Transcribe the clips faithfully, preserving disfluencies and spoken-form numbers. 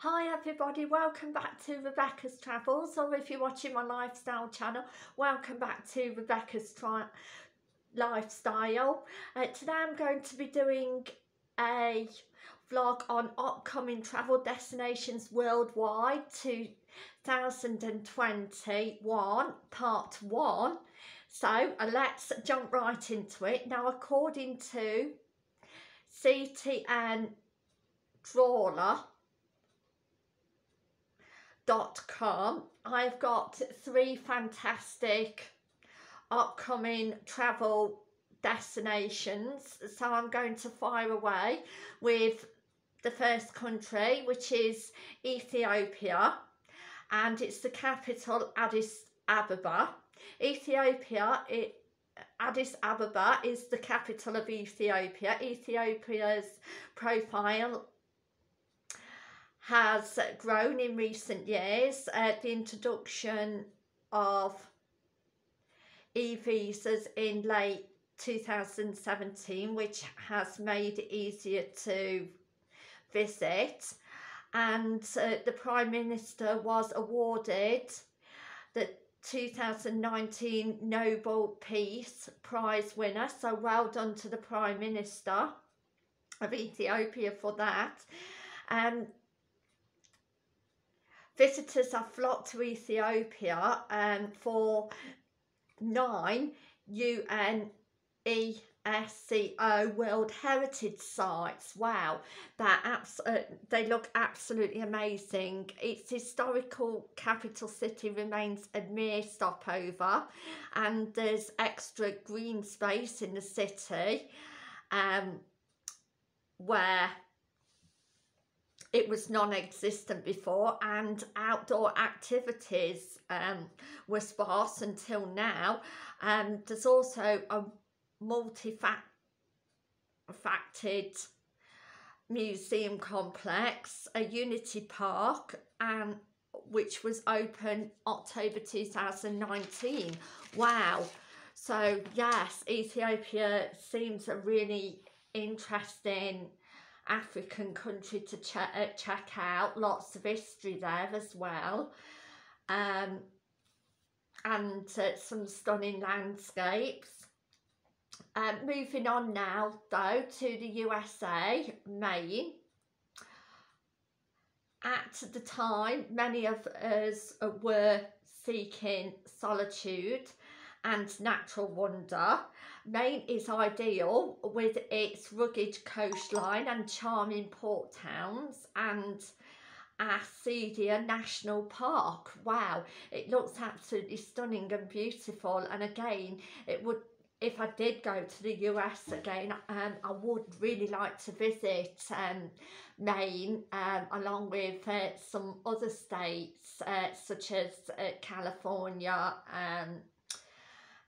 Hi everybody, welcome back to Rebecca's Travels, or if you're watching my lifestyle channel, welcome back to Rebecca's Tri Lifestyle. Uh, today I'm going to be doing a vlog on upcoming travel destinations worldwide two thousand twenty-one, part one. So uh, let's jump right into it. Now, according to C T N Traveler, dot com, I've got three fantastic upcoming travel destinations, so I'm going to fire away with the first country, which is Ethiopia, and it's the capital Addis Ababa. Ethiopia it Addis Ababa is the capital of Ethiopia. Ethiopia's profile has grown in recent years. Uh, the introduction of e-visas in late two thousand seventeen, which has made it easier to visit, and uh, the Prime Minister was awarded the two thousand nineteen Nobel Peace Prize winner, so well done to the Prime Minister of Ethiopia for that. Um, Visitors have flocked to Ethiopia um, for nine UNESCO World Heritage Sites. Wow, abs uh, they look absolutely amazing. Its historical capital city remains a mere stopover, and there's extra green space in the city um, where it was non-existent before, and outdoor activities um, were sparse until now. Um, there's also a multi-faceted museum complex, a Unity Park, and which was opened October two thousand nineteen. Wow! So yes, Ethiopia seems a really interesting African country to ch uh, check out. Lots of history there as well, um, and uh, some stunning landscapes. Um, moving on now though to the U S A, Maine. At the time, many of us were seeking solitude and natural wonder. Maine is ideal with its rugged coastline and charming port towns, and Acadia National Park. Wow, it looks absolutely stunning and beautiful, and again, it would, if I did go to the U S again, um, I would really like to visit um, Maine, um, along with uh, some other states uh, such as uh, California, um,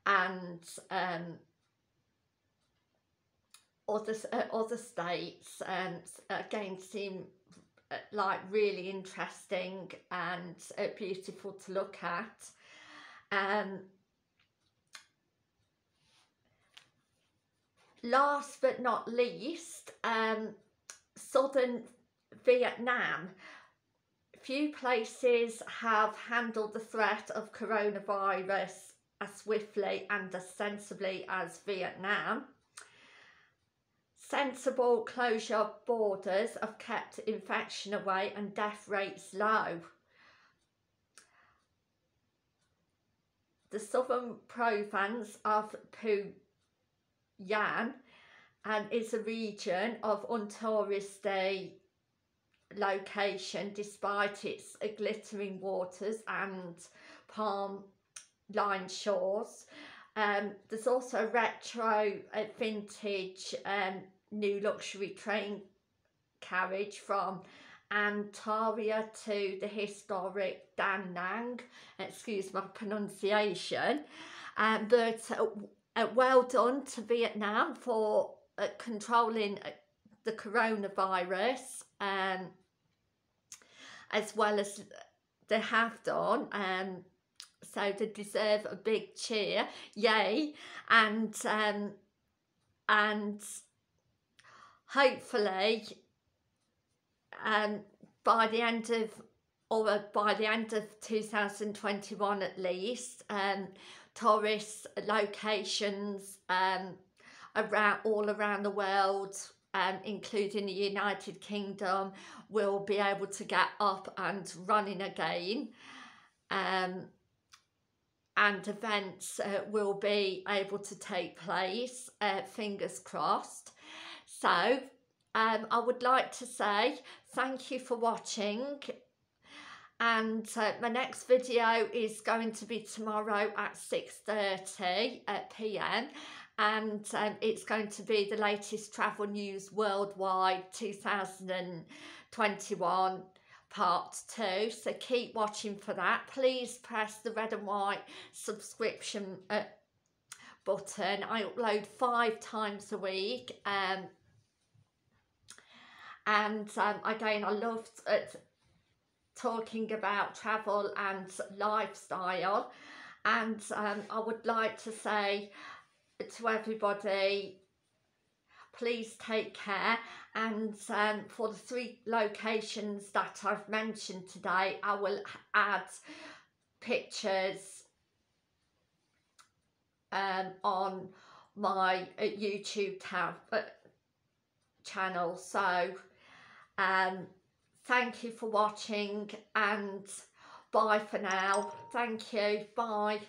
and um, other, uh, other states, um, again, seem uh, like really interesting and uh, beautiful to look at. Um, last but not least, um, southern Vietnam. Few places have handled the threat of coronavirus as swiftly and as sensibly as Vietnam. Sensible closure of borders have kept infection away and death rates low. The southern province of Phu Yan and is a region of untouristy location, despite its glittering waters and palm line shores. Um, there's also a retro uh, vintage um, new luxury train carriage from Antaria to the historic Dan Nang, excuse my pronunciation, um, but uh, uh, well done to Vietnam for uh, controlling uh, the coronavirus, um, as well as they have done. Um, So they deserve a big cheer, yay! And um, and hopefully, um, by the end of, or by the end of two thousand twenty-one at least, um, tourist locations um, around all around the world, um, including the United Kingdom, will be able to get up and running again. Um, and events uh, will be able to take place, uh, fingers crossed. So um, I would like to say thank you for watching, and uh, my next video is going to be tomorrow at six thirty p m and um, it's going to be the latest travel news worldwide two thousand twenty-one part two, so keep watching for that. Please press the red and white subscription uh, button. I upload five times a week, um, and um, again, I loved uh, talking about travel and lifestyle, and um, I would like to say to everybody, please take care, and um, for the three locations that I've mentioned today, I will add pictures um, on my uh, YouTube tab, uh, channel. So um, thank you for watching, and bye for now. Thank you, bye.